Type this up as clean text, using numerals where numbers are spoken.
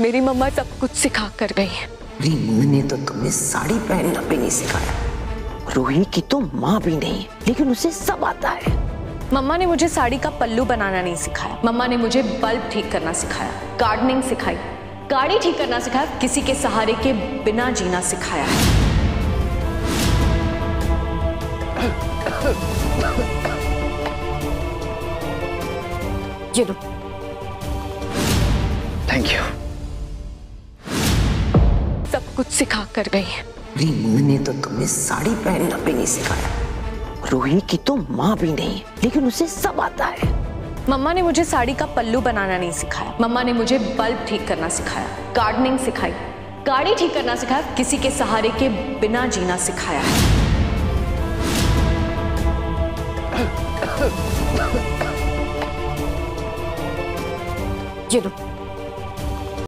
मेरी मम्मा सब कुछ सिखा कर गई है। रिमू ने तो तुम्हें साड़ी पहनना भी नहीं सिखाया। रोही की तो माँ भी नहीं, लेकिन उसे सब आता है। मम्मा ने मुझे साड़ी का पल्लू बनाना नहीं सिखाया। मम्मा ने मुझे बल्ब ठीक करना सिखाया, गार्डनिंग सिखाई, गाड़ी ठीक करना सिखाया, किसी के सहारे के बिना जीना सिखाया। ये लो, थैंक यू। सब कुछ सिखा कर गई है। रिमू ने तो तुम्हें साड़ी पहनना भी नहीं सिखाया। रोही की तो माँ भी नहीं, लेकिन उसे सब आता है। मम्मा ने मुझे साड़ी का पल्लू बनाना नहीं सिखाया। मम्मा ने मुझे बल्ब ठीक करना सिखाया, गार्डनिंग सिखाई, गाड़ी ठीक करना सिखाया, किसी के सहारे के बिना जीना सिखाया। ये लो।